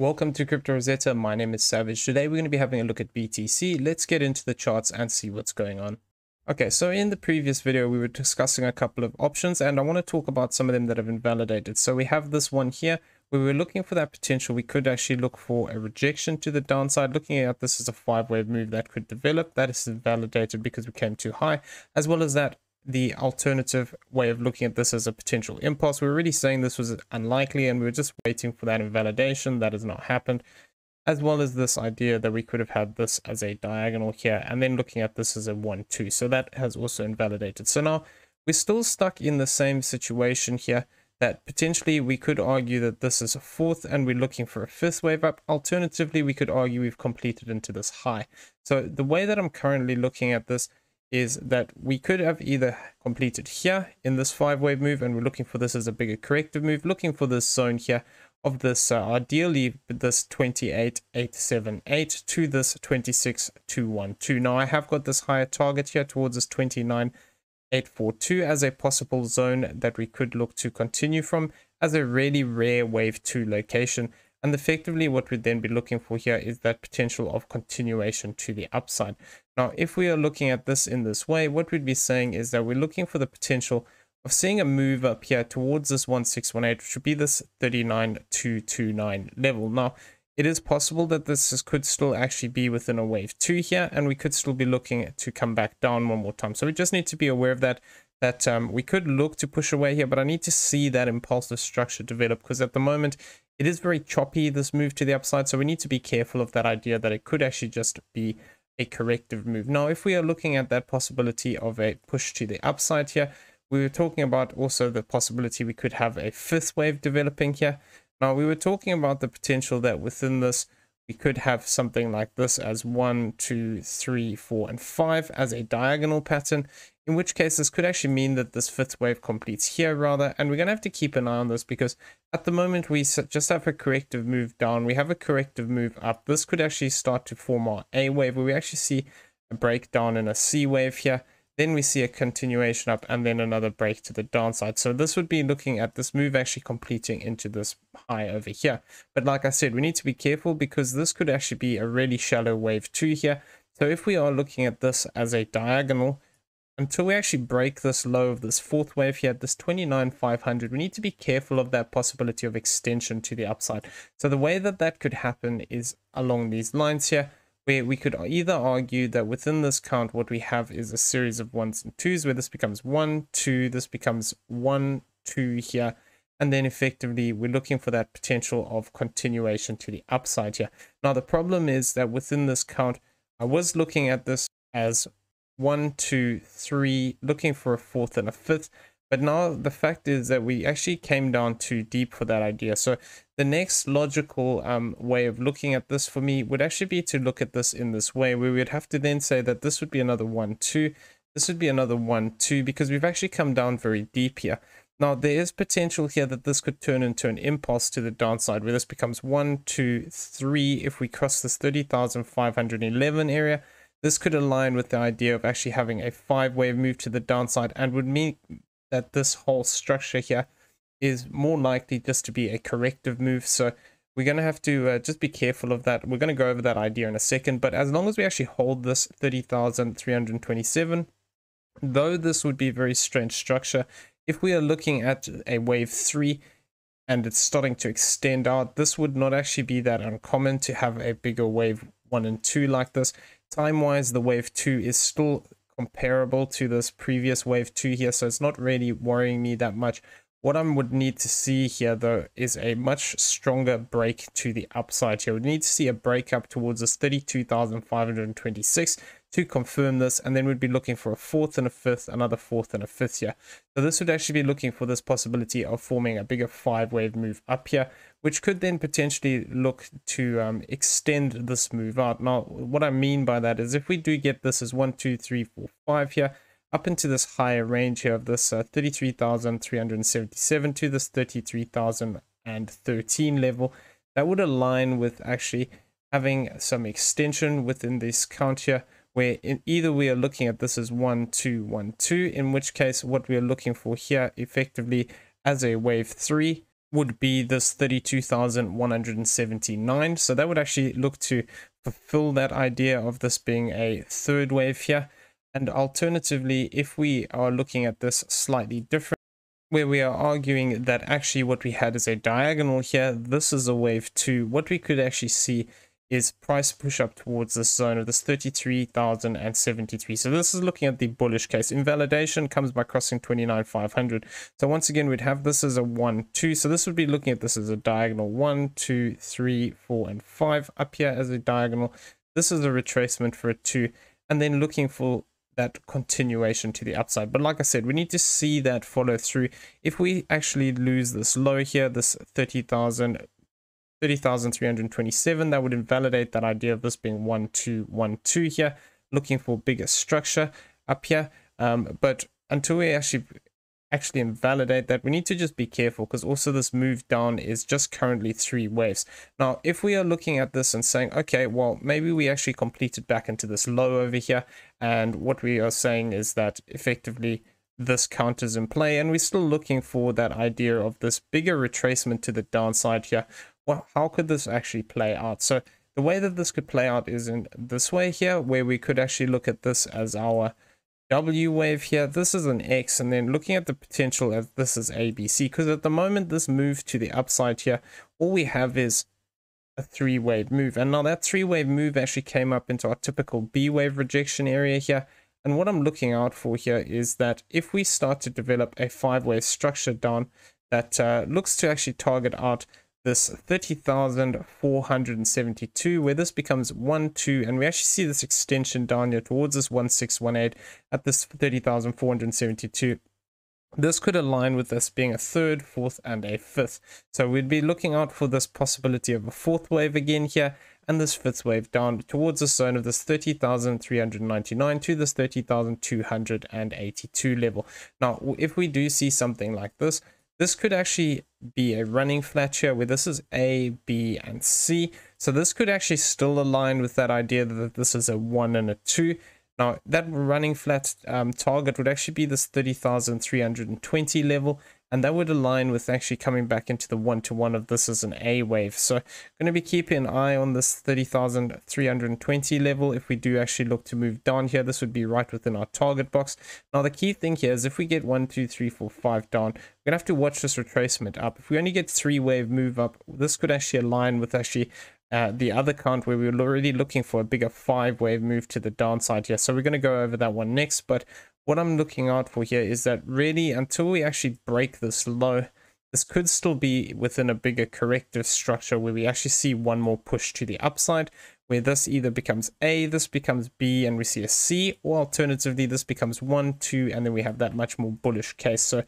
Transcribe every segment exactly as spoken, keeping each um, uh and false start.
Welcome to Crypto Rosetta. My name is Savage. Today we're going to be having a look at B T C. Let's get into the charts and see what's going on. Okay, so in the previous video we were discussing a couple of options, and I want to talk about some of them that have invalidated. So we have this one here where we're looking for that potential. We could actually look for a rejection to the downside. Looking at this as a five wave move that could develop, that is invalidated because we came too high, as well as that the alternative way of looking at this as a potential impulse. We were already saying this was unlikely and we were just waiting for that invalidation. That has not happened, as well as this idea that we could have had this as a diagonal here and then looking at this as a one two, so that has also invalidated. So now we're still stuck in the same situation here that potentially we could argue that this is a fourth and we're looking for a fifth wave up. Alternatively, we could argue we've completed into this high. So the way that I'm currently looking at this is that we could have either completed here in this five wave move, and we're looking for this as a bigger corrective move, looking for this zone here of this uh, ideally this twenty-eight eight seventy-eight to this twenty-six two twelve. Now I have got this higher target here towards this twenty-nine eight forty-two as a possible zone that we could look to continue from as a really rare wave two location. And effectively what we'd then be looking for here is that potential of continuation to the upside. Now, if we are looking at this in this way, what we'd be saying is that we're looking for the potential of seeing a move up here towards this one six one eight, which would be this thirty-nine two twenty-nine level. Now, it is possible that this is, could still actually be within a wave two here, and we could still be looking to come back down one more time. So we just need to be aware of that. That um, we could look to push away here, but I need to see that impulsive structure develop, because at the moment it is very choppy, this move to the upside. So we need to be careful of that idea that it could actually just be a corrective move. Now, if we are looking at that possibility of a push to the upside here, we were talking about also the possibility we could have a fifth wave developing here. Now, we were talking about the potential that within this we could have something like this as one, two, three, four, and five as a diagonal pattern, in which case this could actually mean that this fifth wave completes here rather. And we're going to have to keep an eye on this, because at the moment we just have a corrective move down. We have a corrective move up. This could actually start to form our A wave, where we actually see a breakdown and a C wave here. Then we see a continuation up and then another break to the downside. So this would be looking at this move actually completing into this high over here. But like I said, we need to be careful, because this could actually be a really shallow wave two here. So if we are looking at this as a diagonal, until we actually break this low of this fourth wave here at this twenty-nine five hundred, we need to be careful of that possibility of extension to the upside. So the way that that could happen is along these lines here, where we could either argue that within this count what we have is a series of ones and twos, where this becomes one two, this becomes one two here, and then effectively we're looking for that potential of continuation to the upside here. Now the problem is that within this count I was looking at this as one two three, looking for a fourth and a fifth, but now the fact is that we actually came down too deep for that idea. So the next logical um, way of looking at this for me would actually be to look at this in this way, where we would have to then say that this would be another one two, this would be another one two, because we've actually come down very deep here. Now there is potential here that this could turn into an impulse to the downside, where this becomes one two three. If we cross this thirty thousand five hundred eleven area, this could align with the idea of actually having a five wave move to the downside, and would mean that this whole structure here is more likely just to be a corrective move. So we're going to have to uh, just be careful of that. We're going to go over that idea in a second, but as long as we actually hold this thirty thousand three hundred twenty-seven, though this would be a very strange structure, if we are looking at a wave three and it's starting to extend out, this would not actually be that uncommon to have a bigger wave one and two like this. Time wise, the wave two is still comparable to this previous wave two here, so it's not really worrying me that much. What I would need to see here, though, is a much stronger break to the upside here. We need to see a break up towards this thirty-two thousand five hundred twenty-six to confirm this, and then we'd be looking for a fourth and a fifth, another fourth and a fifth here. So this would actually be looking for this possibility of forming a bigger five wave move up here, which could then potentially look to um, extend this move out. Now, what I mean by that is if we do get this as one, two, three, four, five here, up into this higher range here of this uh, thirty-three thousand three hundred seventy-seven to this thirty-three thousand thirteen level, that would align with actually having some extension within this count here, where in either we are looking at this as one two one two, in which case what we are looking for here effectively as a wave three, would be this thirty-two thousand one hundred seventy-nine. So that would actually look to fulfill that idea of this being a third wave here. And alternatively, if we are looking at this slightly different, where we are arguing that actually what we had is a diagonal here, this is a wave two, what we could actually see is price push up towards this zone of this thirty-three thousand seventy-three. So this is looking at the bullish case. Invalidation comes by crossing twenty-nine thousand five hundred. So once again, we'd have this as a one, two. So this would be looking at this as a diagonal one, two, three, four, and five up here as a diagonal. This is a retracement for a two, and then looking for that continuation to the upside. But like I said, we need to see that follow through. If we actually lose this low here, this thirty thousand, thirty thousand three hundred twenty-seven, that would invalidate that idea of this being one, two, one, two here, looking for bigger structure up here. Um, but until we actually actually invalidate that, we need to just be careful, because also this move down is just currently three waves. Now, if we are looking at this and saying, okay, well, maybe we actually completed back into this low over here, and what we are saying is that effectively this count is in play, and we're still looking for that idea of this bigger retracement to the downside here. Well, how could this actually play out? So the way that this could play out is in this way here, where we could actually look at this as our W wave here. This is an X, and then looking at the potential as this is A B C, because at the moment this move to the upside here, all we have is a three wave move. And now that three wave move actually came up into our typical B wave rejection area here. And what I'm looking out for here is that if we start to develop a five-way structure down that uh, looks to actually target out this thirty thousand four hundred seventy-two, where this becomes one, two, and we actually see this extension down here towards this one six one eight at this thirty thousand four hundred seventy-two. This could align with this being a third, fourth, and a fifth. So we'd be looking out for this possibility of a fourth wave again here, and this fifth wave down towards the zone of this thirty thousand three hundred ninety-nine to this thirty thousand two hundred eighty-two level. Now, if we do see something like this, this could actually be a running flat here where this is A, B, and C. So this could actually still align with that idea that this is a one and a two. Now, that running flat um, target would actually be this thirty thousand three hundred twenty level, and that would align with actually coming back into the one-to-one of this as an A wave. So I'm going to be keeping an eye on this thirty thousand three hundred twenty level. If we do actually look to move down here, this would be right within our target box. Now, the key thing here is if we get one, two, three, four, five down, we're going to have to watch this retracement up. If we only get three wave move up, this could actually align with actually uh, the other count where we were already looking for a bigger five wave move to the downside here. So we're going to go over that one next, but what I'm looking out for here is that really until we actually break this low, this could still be within a bigger corrective structure where we actually see one more push to the upside, where this either becomes A, this becomes B, and we see a C, or alternatively this becomes one, two, and then we have that much more bullish case. So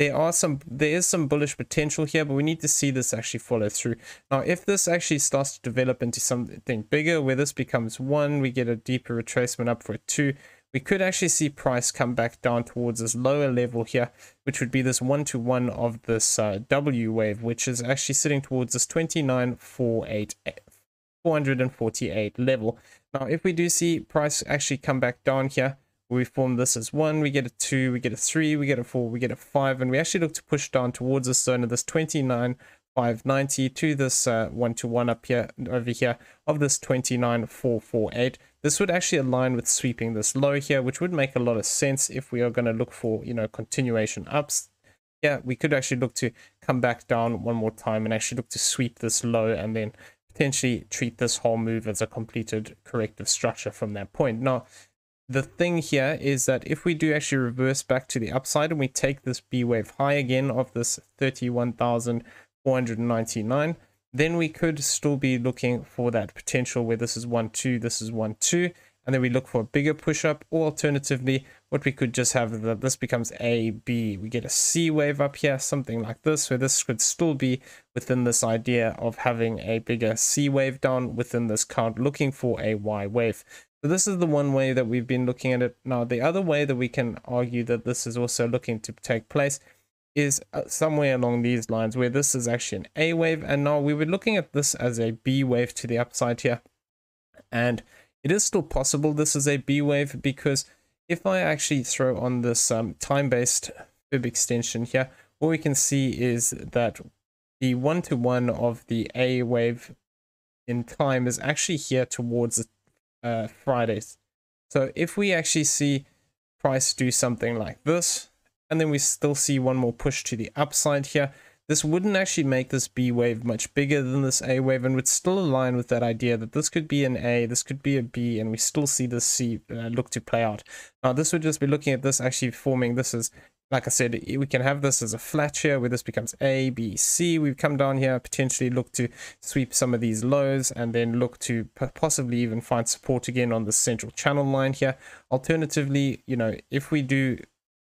there are some there is some bullish potential here, but we need to see this actually follow through. Now, if this actually starts to develop into something bigger where this becomes one, we get a deeper retracement up for a two, we could actually see price come back down towards this lower level here, which would be this one-to-one of this uh, W wave, which is actually sitting towards this twenty-nine thousand four hundred forty-eight level. Now, if we do see price actually come back down here, we form this as one, we get a two, we get a three, we get a four, we get a five, and we actually look to push down towards this zone of this twenty-nine thousand five hundred ninety to this uh, one-to-one up here, over here, of this twenty-nine thousand four hundred forty-eight. This would actually align with sweeping this low here, which would make a lot of sense if we are going to look for, you know, continuation ups. Yeah, we could actually look to come back down one more time and actually look to sweep this low and then potentially treat this whole move as a completed corrective structure from that point. Now, the thing here is that if we do actually reverse back to the upside and we take this B wave high again of this thirty-one thousand four hundred ninety-nine, then we could still be looking for that potential where this is one, two, this is one, two, and then we look for a bigger push up, or alternatively, what we could just have is that this becomes A, B. We get a C wave up here, something like this, where this could still be within this idea of having a bigger C wave down within this count, looking for a Y wave. So this is the one way that we've been looking at it. Now, the other way that we can argue that this is also looking to take place is somewhere along these lines where this is actually an A wave, and now we were looking at this as a B wave to the upside here, and it is still possible this is a B wave, because if I actually throw on this um, time-based fib extension here, all we can see is that the one-to-one of the A wave in time is actually here towards uh, Fridays. So if we actually see price do something like this, and then we still see one more push to the upside here, this wouldn't actually make this B wave much bigger than this A wave, and would still align with that idea that this could be an A, this could be a B, and we still see this C uh, look to play out. Now this would just be looking at this actually forming, this is, like I said, we can have this as a flat here where this becomes A, B, C. We've come down here, potentially look to sweep some of these lows and then look to possibly even find support again on the central channel line here. Alternatively, you know, if we do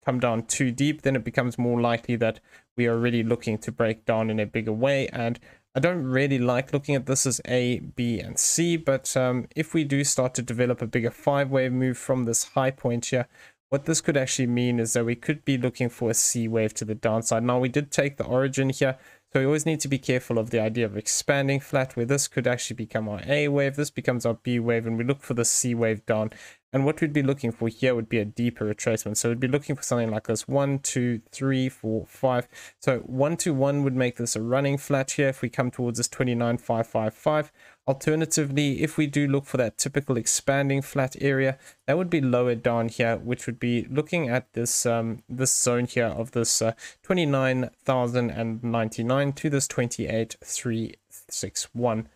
come down too deep, then it becomes more likely that we are really looking to break down in a bigger way. And I don't really like looking at this as A, B, and C, but um, if we do start to develop a bigger five-wave move from this high point here, what this could actually mean is that we could be looking for a C wave to the downside. Now, we did take the origin here, so we always need to be careful of the idea of expanding flat, where this could actually become our A wave, this becomes our B wave, and we look for the C wave down. And what we'd be looking for here would be a deeper retracement. So we'd be looking for something like this, one, two, three, four, five. So one to one would make this a running flat here if we come towards this twenty-nine five five five. Alternatively, if we do look for that typical expanding flat area, that would be lower down here, which would be looking at this um, this zone here of this uh, twenty-nine thousand ninety-nine to this twenty-eight three six one.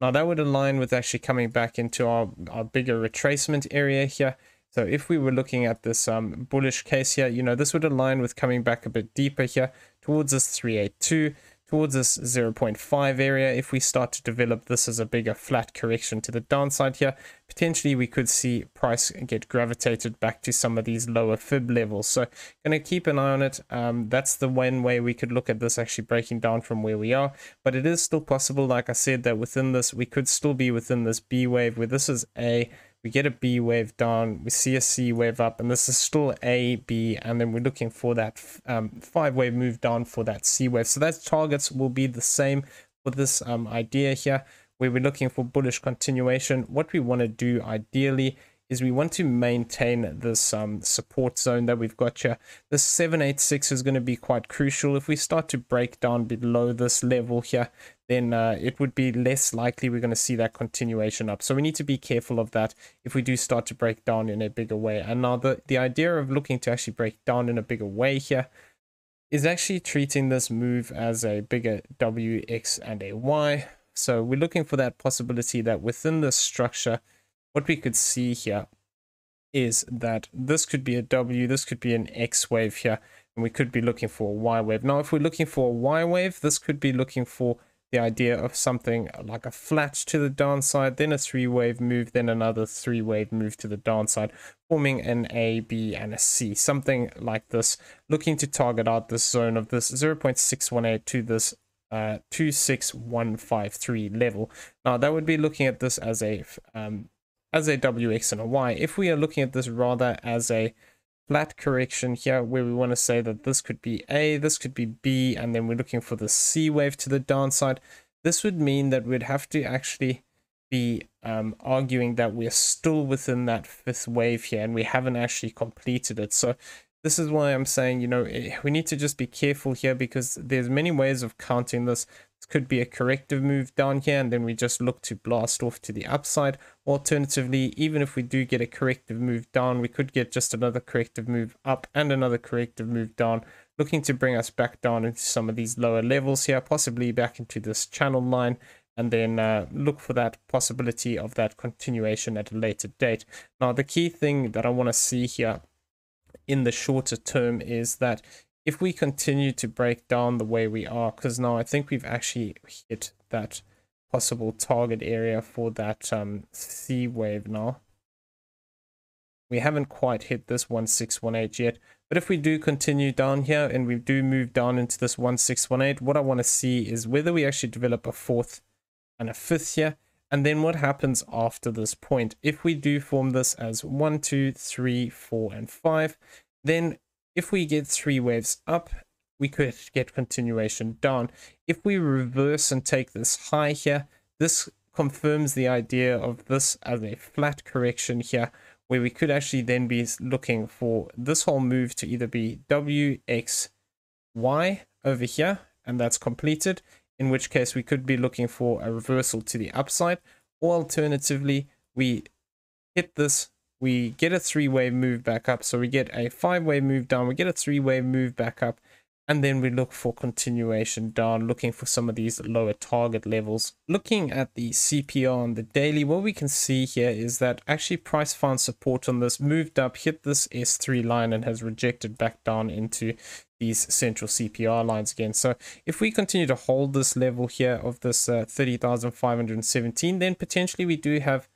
Now that would align with actually coming back into our, our bigger retracement area here. So if we were looking at this um, bullish case here, you know, this would align with coming back a bit deeper here towards this three eighty-two, towards this zero point five area. If we start to develop this as a bigger flat correction to the downside here, potentially we could see price get gravitated back to some of these lower fib levels. So going to keep an eye on it. Um, that's the one way we could look at this actually breaking down from where we are. But it is still possible, like I said, that within this, we could still be within this B wave where this is A. We get a B wave down, we see a C wave up, and this is still A, B, and then we're looking for that um, five wave move down for that C wave. So those targets will be the same for this um, idea here, where we're looking for bullish continuation. What we want to do ideally is we want to maintain this um, support zone that we've got here. This seven eighty-six is going to be quite crucial. If we start to break down below this level here, then uh, it would be less likely we're going to see that continuation up. So we need to be careful of that if we do start to break down in a bigger way. And now the, the idea of looking to actually break down in a bigger way here is actually treating this move as a bigger W, X, and a Y. So we're looking for that possibility that within this structure, what we could see here is that this could be a W, this could be an X wave here, and we could be looking for a Y wave. Now, if we're looking for a Y wave, this could be looking for the idea of something like a flat to the downside, then a three-wave move, then another three-wave move to the downside, forming an A, B, and a C, something like this, looking to target out this zone of this zero point six one eight to this uh, two six one five three level. Now, that would be looking at this as a... Um, as a W X and a Y. If we are looking at this rather as a flat correction here, where we want to say that this could be A, this could be B, and then we're looking for the C wave to the downside, this would mean that we'd have to actually be um, arguing that we're still within that fifth wave here, and we haven't actually completed it. So this is why I'm saying, you know, we need to just be careful here, because there's many ways of counting this. Could be a corrective move down here, and then we just look to blast off to the upside. Alternatively, even if we do get a corrective move down, we could get just another corrective move up and another corrective move down, looking to bring us back down into some of these lower levels here, possibly back into this channel line, and then uh, look for that possibility of that continuation at a later date. Now, the key thing that I want to see here in the shorter term is that if we continue to break down the way we are, because now I think we've actually hit that possible target area for that um, C wave now. We haven't quite hit this one six one eight yet, but if we do continue down here and we do move down into this one six one eight, what I want to see is whether we actually develop a fourth and a fifth here, and then what happens after this point. If we do form this as one, two, three, four, and five, then if we get three waves up, we could get continuation down. If we reverse and take this high here, this confirms the idea of this as a flat correction here, where we could actually then be looking for this whole move to either be W X Y over here, and that's completed, in which case we could be looking for a reversal to the upside, or alternatively we hit this, we get a three-way move back up, so we get a five-way move down, we get a three-way move back up, and then we look for continuation down, looking for some of these lower target levels. Looking at the C P R on the daily, what we can see here is that actually price found support on this, moved up, hit this S three line, and has rejected back down into these central C P R lines again. So if we continue to hold this level here of this uh, thirty thousand five hundred seventeen, then potentially we do have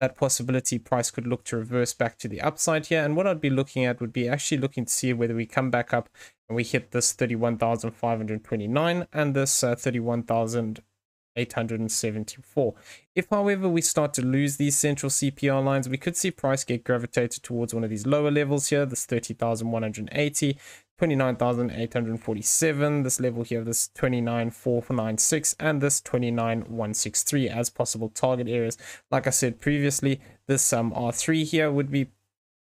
that possibility price could look to reverse back to the upside here. And what I'd be looking at would be actually looking to see whether we come back up and we hit this thirty-one thousand five hundred twenty-nine and this uh, thirty-one thousand eight hundred seventy-four. If however we start to lose these central C P R lines, we could see price get gravitated towards one of these lower levels here, this thirty thousand one hundred eighty, twenty-nine thousand eight hundred forty-seven, this level here, this twenty-nine thousand four hundred ninety-six, and this twenty-nine thousand one hundred sixty-three as possible target areas. Like I said previously, this um, R three here would be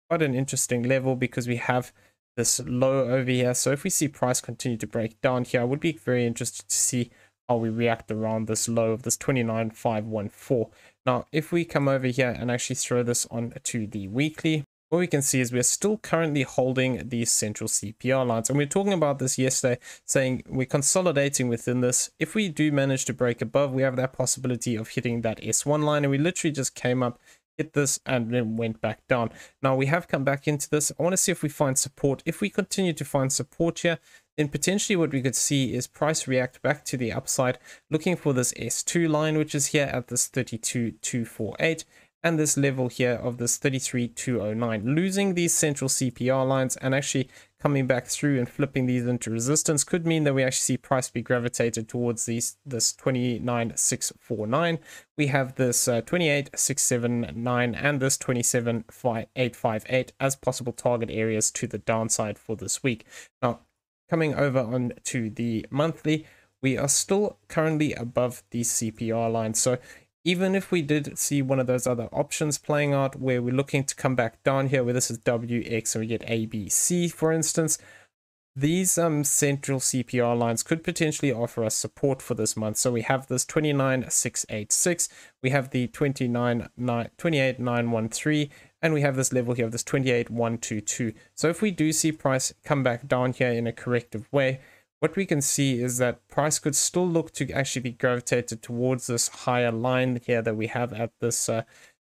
quite an interesting level because we have this low over here. So if we see price continue to break down here, I would be very interested to see how we react around this low of this twenty-nine thousand five hundred fourteen. Now, if we come over here and actually throw this on to the weekly, what we can see is we're still currently holding these central C P R lines. And we were talking about this yesterday, saying we're consolidating within this. If we do manage to break above, we have that possibility of hitting that S one line. And we literally just came up, hit this, and then went back down. Now, we have come back into this. I want to see if we find support. If we continue to find support here, then potentially what we could see is price react back to the upside, looking for this S two line, which is here at this thirty-two thousand two hundred forty-eight. And this level here of this thirty-three thousand two hundred nine. Losing these central C P R lines and actually coming back through and flipping these into resistance could mean that we actually see price be gravitated towards these, this twenty-nine thousand six hundred forty-nine. We have this uh, twenty-eight thousand six hundred seventy-nine and this twenty-seven thousand eight hundred fifty-eight as possible target areas to the downside for this week. Now, coming over on to the monthly, we are still currently above these C P R lines. So even if we did see one of those other options playing out where we're looking to come back down here, where this is W X and we get A B C, for instance, these um, central C P R lines could potentially offer us support for this month. So we have this twenty-nine thousand six hundred eighty-six, we have the twenty-nine thousand nine hundred thirteen, and we have this level here of this twenty-eight thousand one hundred twenty-two. So if we do see price come back down here in a corrective way, what we can see is that price could still look to actually be gravitated towards this higher line here that we have at this uh,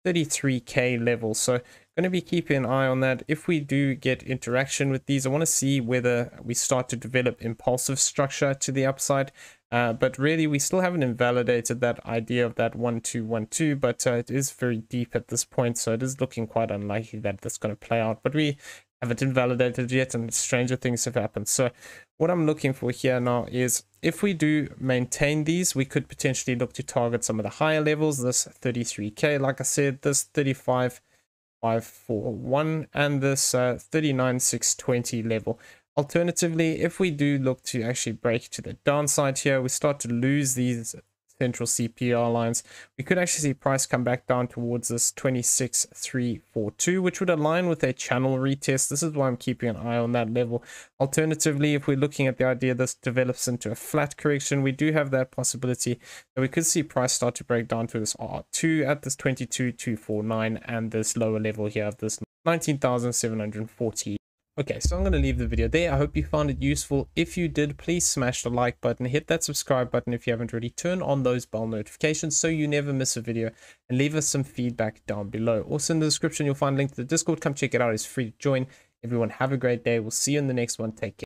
thirty-three K level. So going to be keeping an eye on that. If we do get interaction with these, I want to see whether we start to develop impulsive structure to the upside. Uh, but really, we still haven't invalidated that idea of that one two one two, but uh, it is very deep at this point. So it is looking quite unlikely that that's going to play out. But we haven't invalidated yet, and stranger things have happened. So what I'm looking for here now is if we do maintain these, we could potentially look to target some of the higher levels, this thirty-three K, like I said, this thirty-five thousand five hundred forty-one and this uh, thirty-nine thousand six hundred twenty level. Alternatively, if we do look to actually break to the downside here, we start to lose these central C P R lines, we could actually see price come back down towards this twenty-six thousand three hundred forty-two, which would align with a channel retest. This is why I'm keeping an eye on that level. Alternatively, if we're looking at the idea this develops into a flat correction, we do have that possibility that we could see price start to break down to this R two at this twenty-two thousand two hundred forty-nine and this lower level here of this nineteen thousand seven hundred forty. Okay, so I'm going to leave the video there. I hope you found it useful. If you did, please smash the like button, hit that subscribe button if you haven't already, turn on those bell notifications so you never miss a video, and leave us some feedback down below. Also in the description, you'll find a link to the Discord. Come check it out. It's free to join. Everyone have a great day. We'll see you in the next one. Take care.